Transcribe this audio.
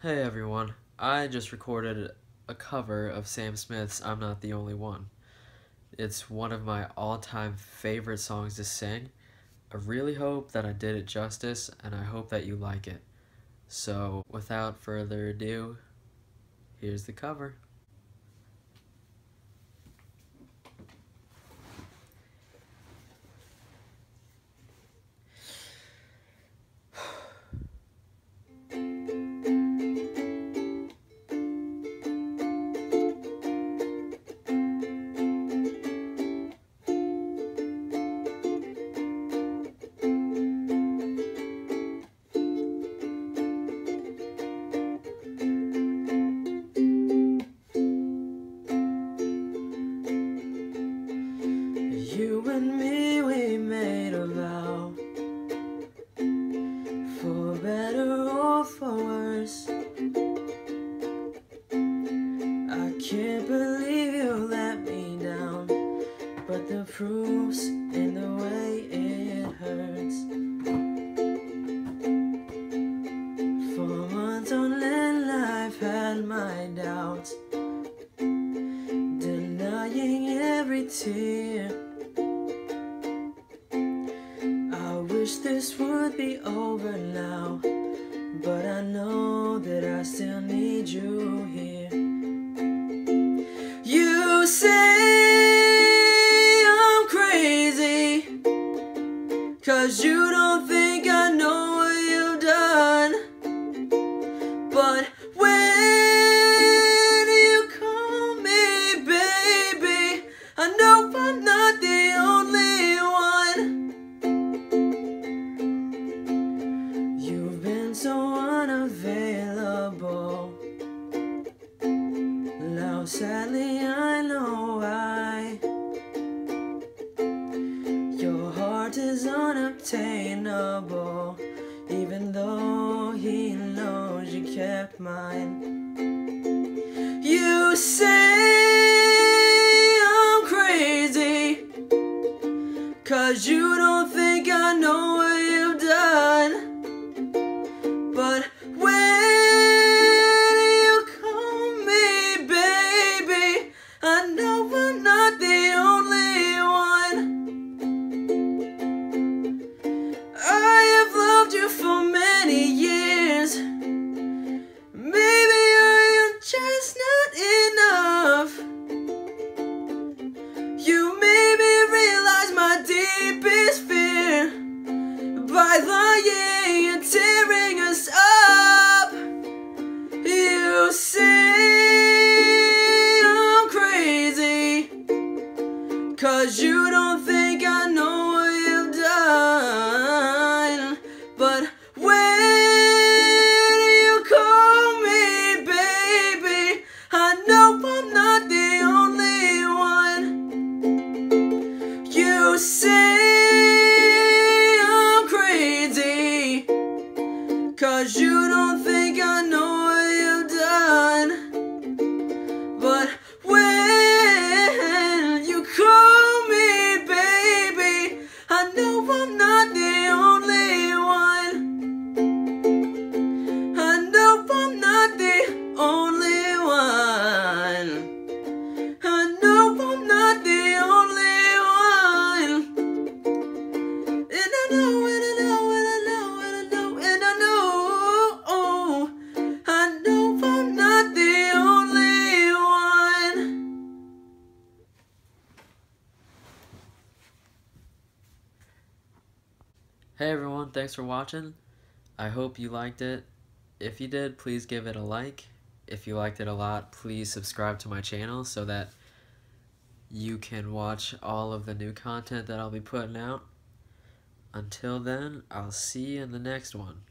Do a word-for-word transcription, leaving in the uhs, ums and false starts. Hey everyone, I just recorded a cover of Sam Smith's I'm Not the Only One. It's one of my all-time favorite songs to sing. I really hope that I did it justice, and I hope that you like it. So, without further ado, here's the cover. You and me, we made a vow, for better or for worse. I can't believe you let me down, but the proof's in the way it hurts. For months on end, I've had my doubts, denying every tear. This would be over now, but I know that I still need you here. You say I'm crazy, 'cause you don't think I know what you've done. But when you call me baby, I know I'm not the only one. Now sadly I know why. Your heart is unobtainable, even though he knows you kept mine. You say I'm crazy, 'cause you don't think I know what you've done. But by lying and tearing us up, you say I'm crazy, 'cause you don't think I know what you've done. But when you call me baby, I know I'm not the only one. You say 'cause you don't think I know what you've done. But when you call me baby, I know I'm not the only one. I know I'm not the only one. I know I'm not the only one. And I know it. Hey everyone, thanks for watching. I hope you liked it. If you did, please give it a like. If you liked it a lot, please subscribe to my channel so that you can watch all of the new content that I'll be putting out. Until then, I'll see you in the next one.